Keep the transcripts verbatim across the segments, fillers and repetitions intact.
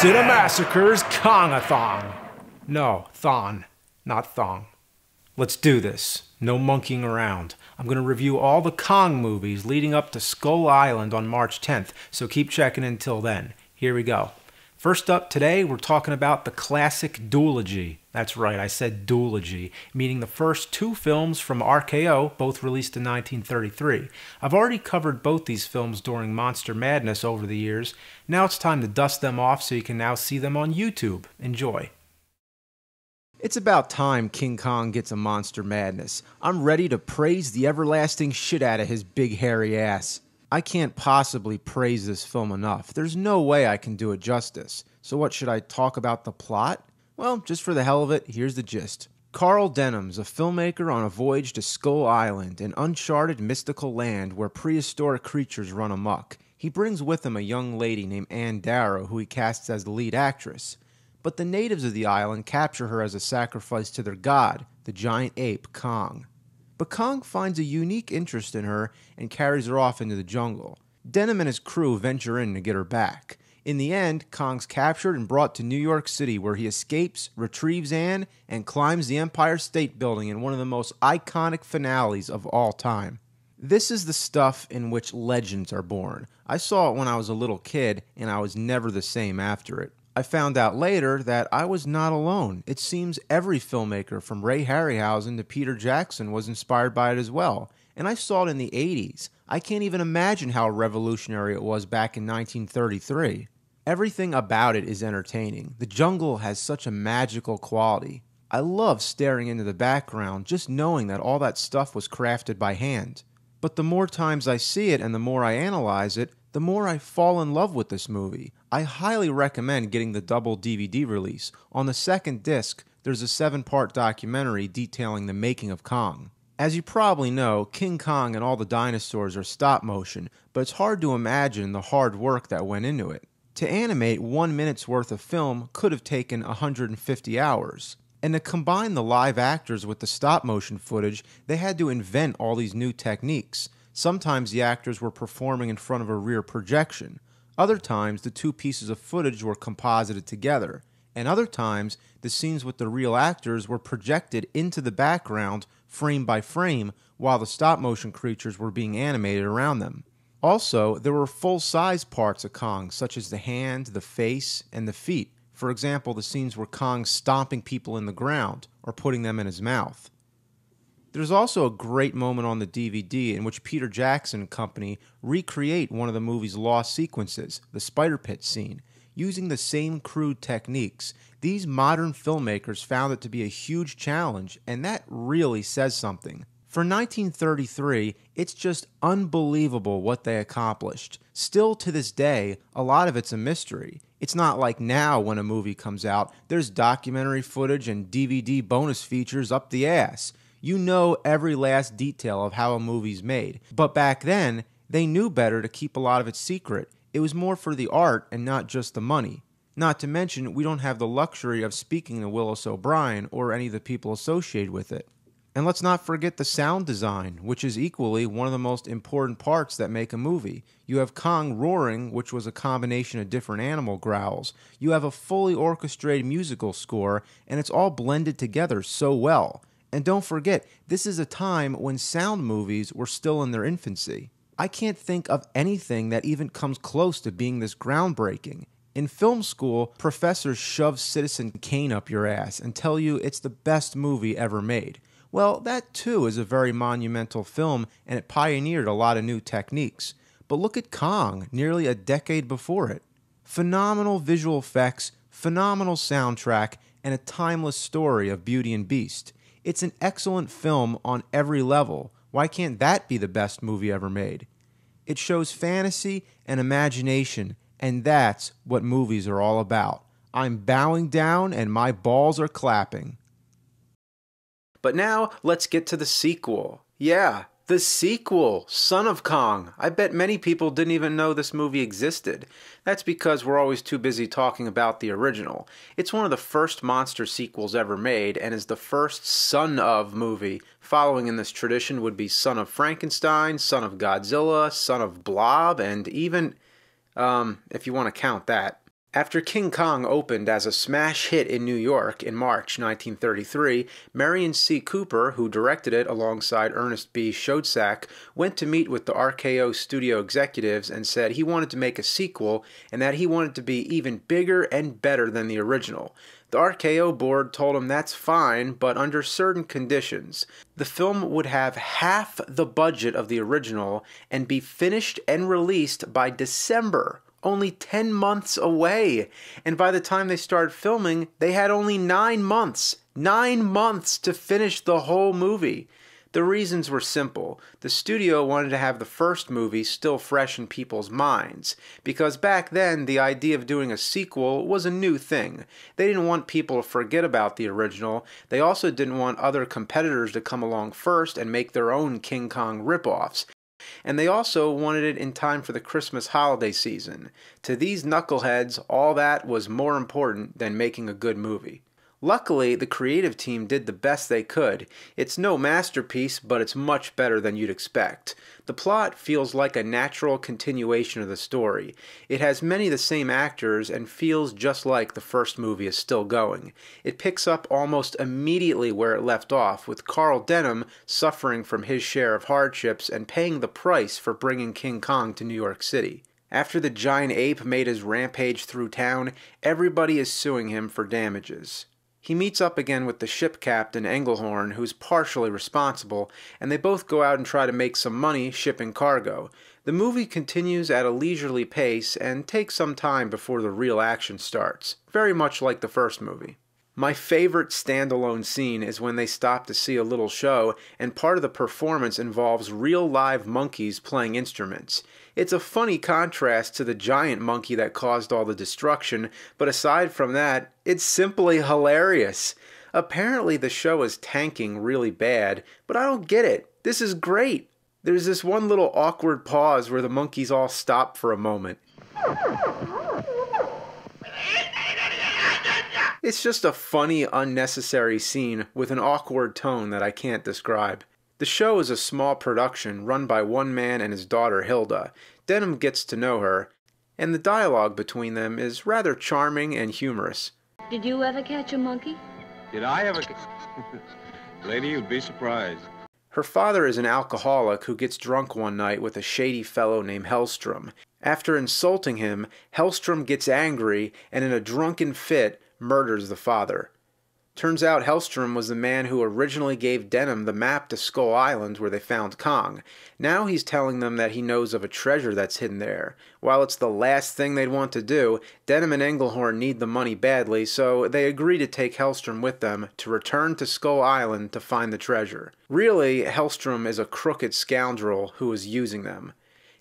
Cinemassacre's Kong-a-thon. No, thon, not thong. Let's do this. No monkeying around. I'm going to review all the Kong movies leading up to Skull Island on March tenth, so keep checking until then. Here we go. First up today, we're talking about the classic duology. That's right, I said duology, meaning the first two films from R K O, both released in nineteen thirty-three. I've already covered both these films during Monster Madness over the years. Now it's time to dust them off so you can now see them on YouTube. Enjoy. It's about time King Kong gets a Monster Madness. I'm ready to praise the everlasting shit out of his big hairy ass. I can't possibly praise this film enough. There's no way I can do it justice. So what should I talk about the plot? Well, just for the hell of it, here's the gist. Carl Denham's a filmmaker on a voyage to Skull Island, an uncharted mystical land where prehistoric creatures run amok. He brings with him a young lady named Anne Darrow, who he casts as the lead actress. But the natives of the island capture her as a sacrifice to their god, the giant ape Kong. But Kong finds a unique interest in her and carries her off into the jungle. Denham and his crew venture in to get her back. In the end, Kong's captured and brought to New York City, where he escapes, retrieves Anne, and climbs the Empire State Building in one of the most iconic finales of all time. This is the stuff in which legends are born. I saw it when I was a little kid, and I was never the same after it. I found out later that I was not alone. It seems every filmmaker from Ray Harryhausen to Peter Jackson was inspired by it as well. And I saw it in the eighties. I can't even imagine how revolutionary it was back in nineteen thirty-three. Everything about it is entertaining. The jungle has such a magical quality. I love staring into the background, just knowing that all that stuff was crafted by hand. But the more times I see it and the more I analyze it, the more I fall in love with this movie. I highly recommend getting the double D V D release. On the second disc, there's a seven-part documentary detailing the making of Kong. As you probably know, King Kong and all the dinosaurs are stop-motion, but it's hard to imagine the hard work that went into it. To animate one minute's worth of film could have taken one hundred fifty hours. And to combine the live actors with the stop-motion footage, they had to invent all these new techniques. Sometimes the actors were performing in front of a rear projection. Other times, the two pieces of footage were composited together. And other times, the scenes with the real actors were projected into the background, frame by frame, while the stop-motion creatures were being animated around them. Also, there were full-size parts of Kong, such as the hand, the face, and the feet. For example, the scenes where Kong stomping people in the ground, or putting them in his mouth. There's also a great moment on the D V D in which Peter Jackson and company recreate one of the movie's lost sequences, the spider pit scene, using the same crude techniques. These modern filmmakers found it to be a huge challenge, and that really says something. For nineteen thirty-three, it's just unbelievable what they accomplished. Still to this day, a lot of it's a mystery. It's not like now when a movie comes out, there's documentary footage and D V D bonus features up the ass. You know every last detail of how a movie's made. But back then, they knew better to keep a lot of it secret. It was more for the art and not just the money. Not to mention, we don't have the luxury of speaking to Willis O'Brien or any of the people associated with it. And let's not forget the sound design, which is equally one of the most important parts that make a movie. You have Kong roaring, which was a combination of different animal growls. You have a fully orchestrated musical score, and it's all blended together so well. And don't forget, this is a time when sound movies were still in their infancy. I can't think of anything that even comes close to being this groundbreaking. In film school, professors shove Citizen Kane up your ass and tell you it's the best movie ever made. Well, that too is a very monumental film, and it pioneered a lot of new techniques. But look at Kong, nearly a decade before it. Phenomenal visual effects, phenomenal soundtrack, and a timeless story of beauty and beast. It's an excellent film on every level. Why can't that be the best movie ever made? It shows fantasy and imagination, and that's what movies are all about. I'm bowing down and my balls are clapping. But now, let's get to the sequel. Yeah, the sequel, Son of Kong. I bet many people didn't even know this movie existed. That's because we're always too busy talking about the original. It's one of the first monster sequels ever made and is the first Son of movie. Following in this tradition would be Son of Frankenstein, Son of Godzilla, Son of Blob, and even, um, if you want to count that. After King Kong opened as a smash hit in New York in March nineteen thirty-three, Marion C. Cooper, who directed it alongside Ernest B. Schoedsack, went to meet with the R K O studio executives and said he wanted to make a sequel and that he wanted to be even bigger and better than the original. The R K O board told him that's fine, but under certain conditions. The film would have half the budget of the original and be finished and released by December. Only ten months away, and by the time they started filming, they had only nine months, nine months to finish the whole movie. The reasons were simple. The studio wanted to have the first movie still fresh in people's minds, because back then the idea of doing a sequel was a new thing. They didn't want people to forget about the original. They also didn't want other competitors to come along first and make their own King Kong ripoffs. And they also wanted it in time for the Christmas holiday season. To these knuckleheads, all that was more important than making a good movie. Luckily, the creative team did the best they could. It's no masterpiece, but it's much better than you'd expect. The plot feels like a natural continuation of the story. It has many of the same actors and feels just like the first movie is still going. It picks up almost immediately where it left off, with Carl Denham suffering from his share of hardships and paying the price for bringing King Kong to New York City. After the giant ape made his rampage through town, everybody is suing him for damages. He meets up again with the ship captain, Engelhorn, who's partially responsible, and they both go out and try to make some money shipping cargo. The movie continues at a leisurely pace and takes some time before the real action starts, very much like the first movie. My favorite standalone scene is when they stop to see a little show, and part of the performance involves real live monkeys playing instruments. It's a funny contrast to the giant monkey that caused all the destruction, but aside from that, it's simply hilarious. Apparently the show is tanking really bad, but I don't get it. This is great. There's this one little awkward pause where the monkeys all stop for a moment. It's just a funny, unnecessary scene with an awkward tone that I can't describe. The show is a small production run by one man and his daughter Hilda. Denham gets to know her, and the dialogue between them is rather charming and humorous. Did you ever catch a monkey? Did I ever ca- Lady, you'd be surprised. Her father is an alcoholic who gets drunk one night with a shady fellow named Helstrom. After insulting him, Helstrom gets angry and in a drunken fit murders the father. Turns out Helstrom was the man who originally gave Denham the map to Skull Island where they found Kong. Now he's telling them that he knows of a treasure that's hidden there. While it's the last thing they'd want to do, Denham and Engelhorn need the money badly, so they agree to take Helstrom with them to return to Skull Island to find the treasure. Really, Helstrom is a crooked scoundrel who is using them.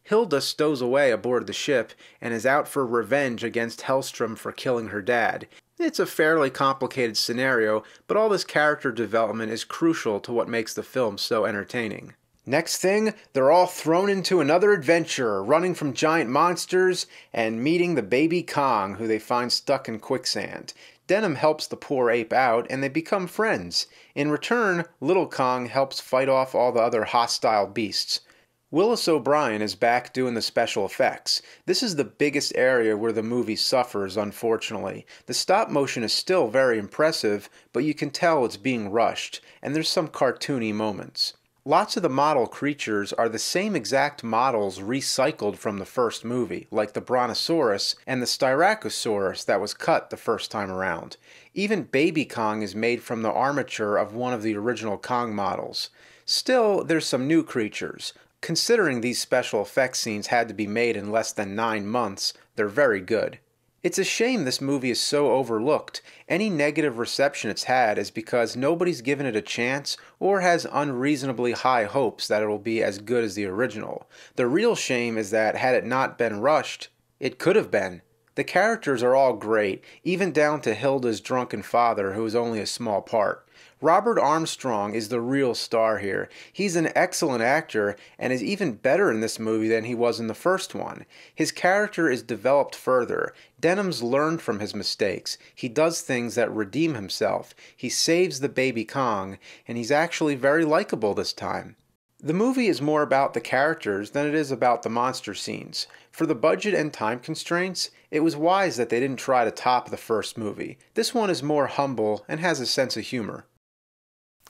Hilda stows away aboard the ship and is out for revenge against Helstrom for killing her dad. It's a fairly complicated scenario, but all this character development is crucial to what makes the film so entertaining. Next thing, they're all thrown into another adventure, running from giant monsters and meeting the baby Kong, who they find stuck in quicksand. Denham helps the poor ape out, and they become friends. In return, little Kong helps fight off all the other hostile beasts. Willis O'Brien is back doing the special effects. This is the biggest area where the movie suffers, unfortunately. The stop motion is still very impressive, but you can tell it's being rushed, and there's some cartoony moments. Lots of the model creatures are the same exact models recycled from the first movie, like the Brontosaurus and the Styracosaurus that was cut the first time around. Even Baby Kong is made from the armature of one of the original Kong models. Still, there's some new creatures. Considering these special effects scenes had to be made in less than nine months, they're very good. It's a shame this movie is so overlooked. Any negative reception it's had is because nobody's given it a chance or has unreasonably high hopes that it will be as good as the original. The real shame is that had it not been rushed, it could have been. The characters are all great, even down to Hilda's drunken father, who is only a small part. Robert Armstrong is the real star here. He's an excellent actor and is even better in this movie than he was in the first one. His character is developed further. Denham's learned from his mistakes. He does things that redeem himself. He saves the baby Kong, and he's actually very likable this time. The movie is more about the characters than it is about the monster scenes. For the budget and time constraints, it was wise that they didn't try to top the first movie. This one is more humble and has a sense of humor.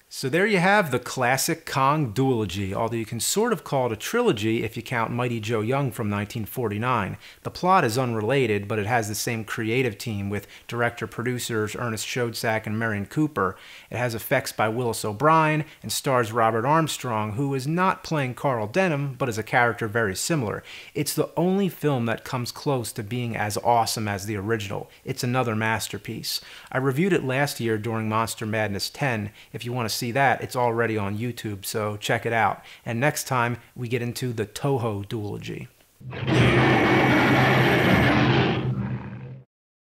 So there you have the classic Kong duology, although you can sort of call it a trilogy if you count Mighty Joe Young from nineteen forty-nine. The plot is unrelated, but it has the same creative team with director-producers Ernest Schoedsack and Marion Cooper. It has effects by Willis O'Brien and stars Robert Armstrong, who is not playing Carl Denham, but is a character very similar. It's the only film that comes close to being as awesome as the original. It's another masterpiece. I reviewed it last year during Monster Madness ten. If you want to see that, it's already on YouTube, so check it out. And next time, we get into the Toho duology.